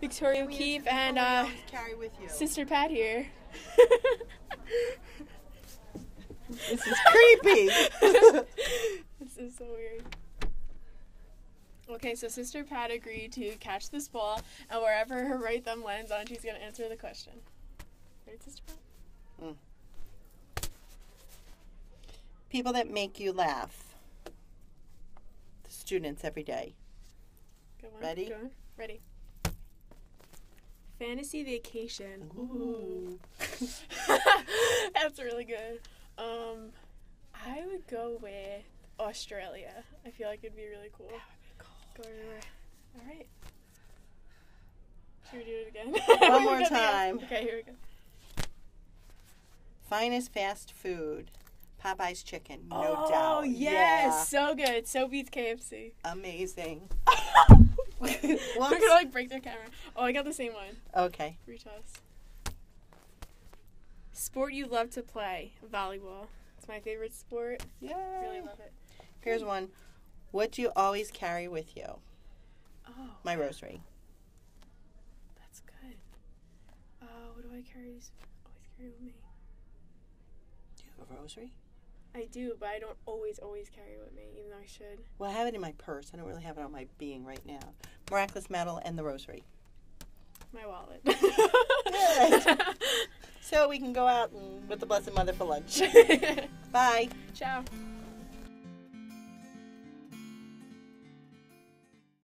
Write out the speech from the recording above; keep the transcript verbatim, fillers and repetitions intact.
Victoria O'Keefe and uh, carry with you. Sister Pat here. This is creepy. This is so weird. Okay, so Sister Pat agreed to catch this ball, and wherever her right thumb lands on, she's going to answer the question. Right, Sister Pat? Mm. People that make you laugh. The students every day. Go on, ready? Go on. Ready. Fantasy vacation. Ooh. That's really good. Um, I would go with Australia. I feel like it'd be really cool. That would be cool. Go everywhere. All right. Should we do it again? One more time. Okay, here we go. Finest fast food. Popeye's chicken, no oh, doubt. Oh, yes. Yeah. So good. So beats K F C. Amazing. We're going to, like, break their camera. Oh, I got the same one. Okay. Retos. Sport you love to play. Volleyball. It's my favorite sport. Yeah. Really love it. Here's one. What do you always carry with you? Oh. My rosary. That's good. Uh, what do I carry? Always carry with me. Do you have a rosary? I do, but I don't always, always carry it with me, even though I should. Well, I have it in my purse. I don't really have it on my being right now. Miraculous medal and the rosary. My wallet. Good. So we can go out and with the Blessed Mother for lunch. Bye. Ciao.